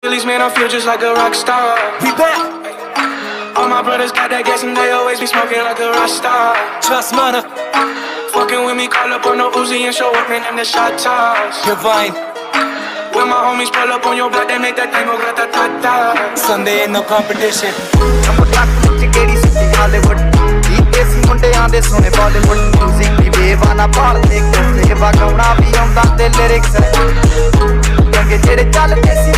Phillies, man, I feel just like a rock star. We back. All my brothers got that gas and they always be smoking like a rock star. Trust mother. Fucking with me, call up on no Uzi and show up in the shot toss. Divine. When my homies pull up on your block, they make that tango grata-ta-ta. Sunday ain't no competition. I'm a clock from Chickadee City, Hollywood. Eat this, he won't on this, on Bollywood. Music, we wave on our politics. If I go, I'll be on top the lyrics. Don't get it, it's all a messy.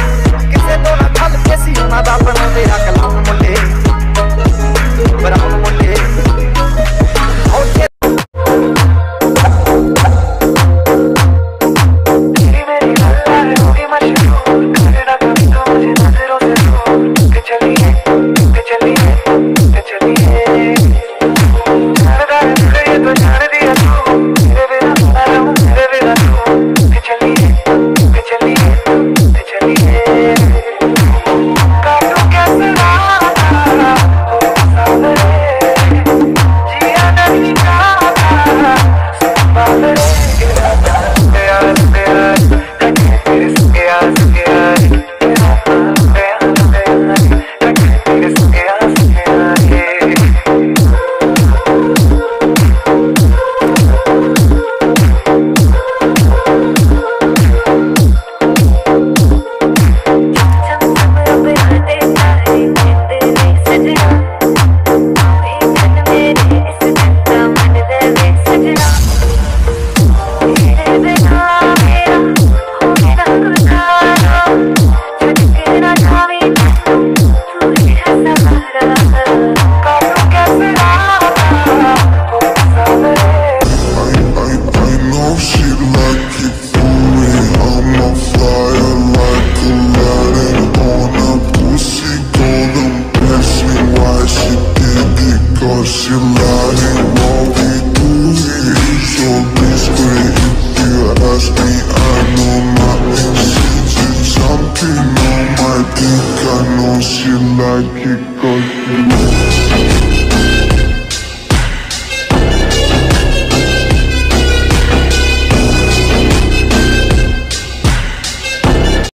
She lied and all we do is so discreet. If you ask me, I know my intentions. Something on my dick, I know she like it 'cause she